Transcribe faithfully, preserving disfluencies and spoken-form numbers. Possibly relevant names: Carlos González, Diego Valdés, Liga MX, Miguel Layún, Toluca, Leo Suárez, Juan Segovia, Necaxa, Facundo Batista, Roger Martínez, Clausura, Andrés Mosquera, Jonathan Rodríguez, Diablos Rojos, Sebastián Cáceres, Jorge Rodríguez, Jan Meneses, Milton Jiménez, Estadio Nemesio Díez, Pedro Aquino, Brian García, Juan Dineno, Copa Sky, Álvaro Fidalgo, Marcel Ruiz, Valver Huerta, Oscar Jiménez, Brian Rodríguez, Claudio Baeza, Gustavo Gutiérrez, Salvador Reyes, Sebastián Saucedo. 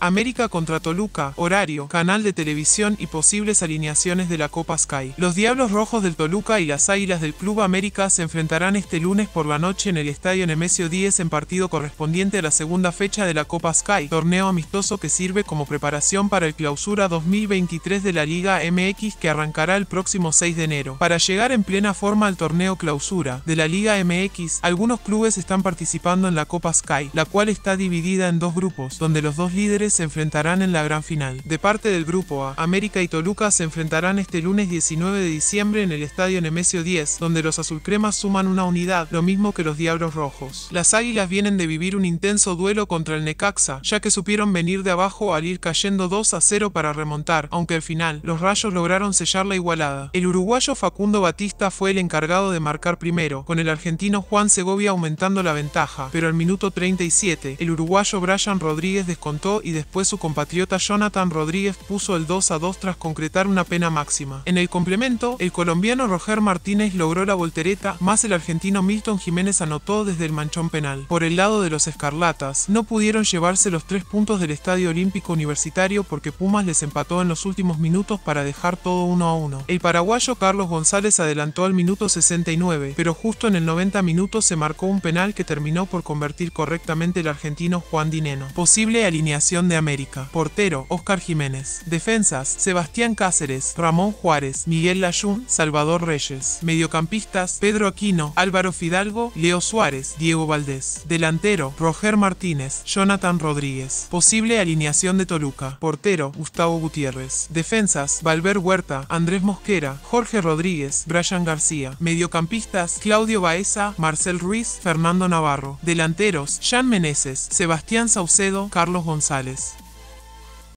América contra Toluca, horario, canal de televisión y posibles alineaciones de la Copa Sky. Los Diablos Rojos del Toluca y las Águilas del Club América se enfrentarán este lunes por la noche en el Estadio Nemesio Díez en partido correspondiente a la segunda fecha de la Copa Sky, torneo amistoso que sirve como preparación para el Clausura dos mil veintitrés de la Liga M X que arrancará el próximo seis de enero. Para llegar en plena forma al torneo Clausura de la Liga M X, algunos clubes están participando en la Copa Sky, la cual está dividida en dos grupos, donde los dos líderes se enfrentarán en la gran final. De parte del grupo A, América y Toluca se enfrentarán este lunes diecinueve de diciembre en el Estadio Nemesio Díez, donde los azulcremas suman una unidad, lo mismo que los Diablos Rojos. Las Águilas vienen de vivir un intenso duelo contra el Necaxa, ya que supieron venir de abajo al ir cayendo dos a cero para remontar, aunque al final, los Rayos lograron sellar la igualada. El uruguayo Facundo Batista fue el encargado de marcar primero, con el argentino Juan Segovia aumentando la ventaja, pero al minuto treinta y siete, el uruguayo Brian Rodríguez descontó y después su compatriota Jonathan Rodríguez puso el dos a dos tras concretar una pena máxima. En el complemento, el colombiano Roger Martínez logró la voltereta, más el argentino Milton Jiménez anotó desde el manchón penal. Por el lado de los escarlatas, no pudieron llevarse los tres puntos del Estadio Olímpico Universitario porque Pumas les empató en los últimos minutos para dejar todo uno a uno. El paraguayo Carlos González adelantó al minuto sesenta y nueve, pero justo en el noventa minutos se marcó un penal que terminó por convertir correctamente el argentino Juan Dineno. Posible alineación de América. Portero, Oscar Jiménez. Defensas, Sebastián Cáceres, Ramón Juárez, Miguel Layún, Salvador Reyes. Mediocampistas, Pedro Aquino, Álvaro Fidalgo, Leo Suárez, Diego Valdés. Delantero, Roger Martínez, Jonathan Rodríguez. Posible alineación de Toluca. Portero, Gustavo Gutiérrez. Defensas, Valver Huerta, Andrés Mosquera, Jorge Rodríguez, Brian García. Mediocampistas, Claudio Baeza, Marcel Ruiz, Fernando Navarro. Delanteros, Jan Meneses, Sebastián Saucedo, Carlos González.